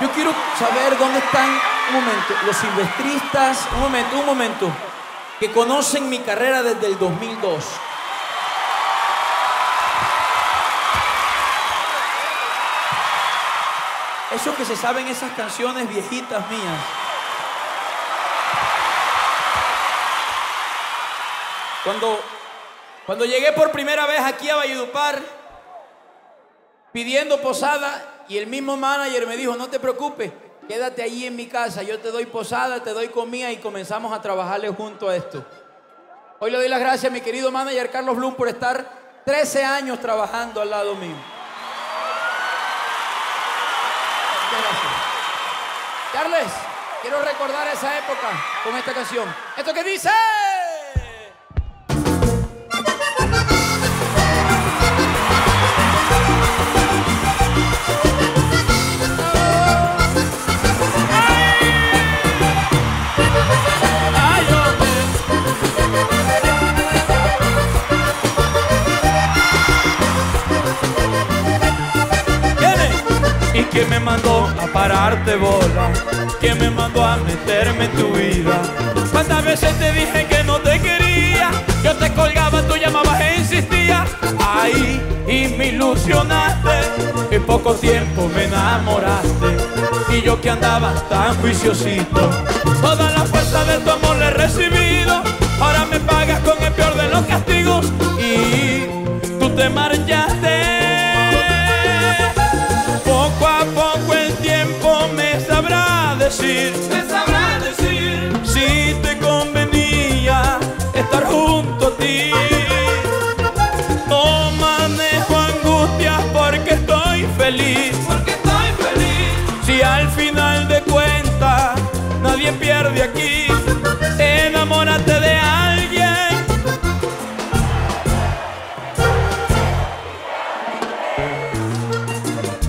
Yo quiero saber dónde están, un momento, los silvestristas, un momento, que conocen mi carrera desde el 2002. Esos que se saben esas canciones viejitas mías. Cuando llegué por primera vez aquí a Valledupar, pidiendo posada, y el mismo manager me dijo, no te preocupes, quédate allí en mi casa, yo te doy posada, te doy comida, y comenzamos a trabajarle junto a esto. Hoy le doy las gracias a mi querido manager Carlos Blum por estar 13 años trabajando al lado mío. Gracias. Carles, quiero recordar esa época con esta canción. ¿Esto qué dice? ¿Y quién me mandó a pararte bola? ¿Quién me mandó a meterme en tu vida? ¿Cuántas veces te dije que no te quería? Yo te colgaba, tú llamabas e insistías. Ahí y me ilusionaste, en poco tiempo me enamoraste. Y yo que andaba tan juiciosito, toda la fuerza de tu amor la he recibido. Ahora me pagas con el peor de los castigos y tú te marchaste. Me sabrá decir si te convenía estar junto a ti. No manejo angustias porque estoy feliz, si al final de cuentas nadie pierde aquí. Enamórate de alguien.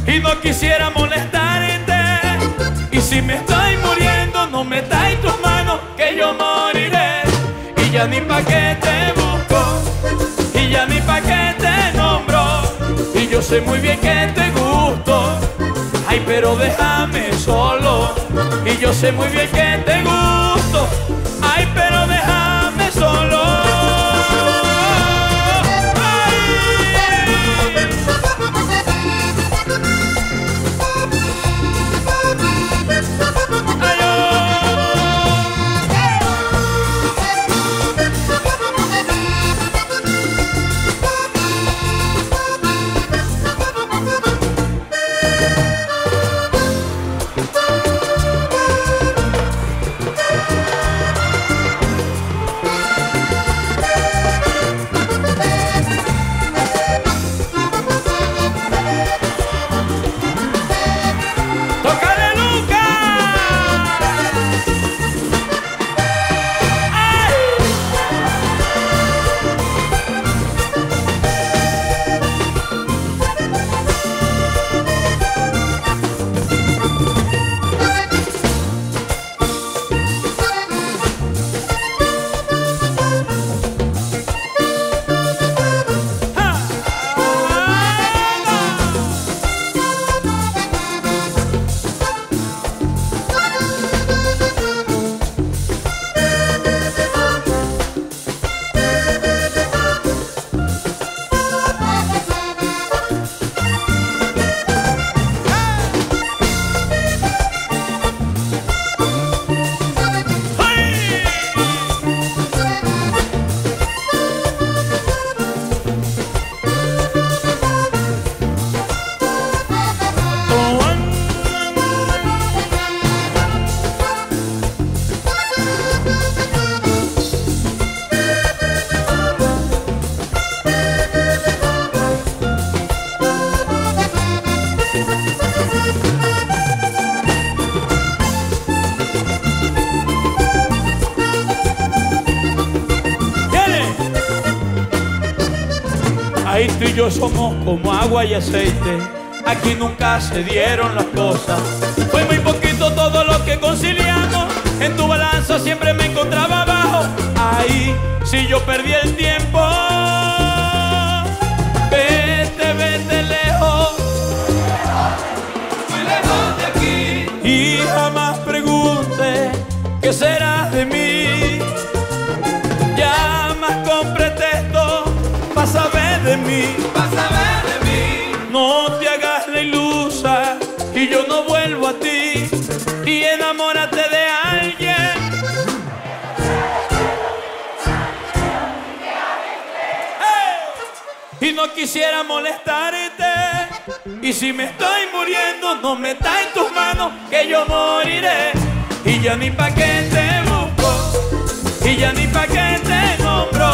Y no quisiera molestarte, y si me estoy muriendo, no me da en tus manos, que yo moriré. Y ya ni pa' qué te busco, y ya ni pa' qué te nombro, y yo sé muy bien que te gusto. Ay, pero déjame solo. Y yo sé muy bien que te gusto. Ay, pero déjame solo. Ahí tú y yo somos como agua y aceite, aquí nunca se dieron las cosas. Fue muy poquito todo lo que conciliamos, en tu balanza siempre me encontraba abajo. Ahí si yo perdí el tiempo. Vete, vete lejos, muy lejos de aquí. y yo no vuelvo a ti, y enamórate de alguien. Y no quisiera molestarte, y si me estoy muriendo no metas en tus manos que yo moriré. Y ya ni pa' qué te busco, y ya ni pa' qué te nombro,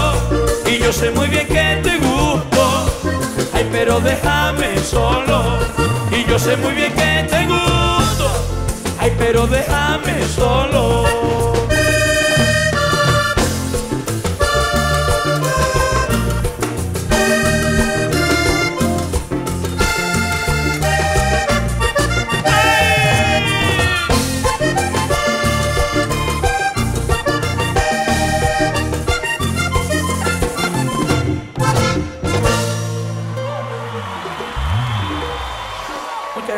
y yo sé muy bien que te gusto, ay pero déjame solo. Y yo sé muy bien que te gusto, ay pero déjame solo. Muchas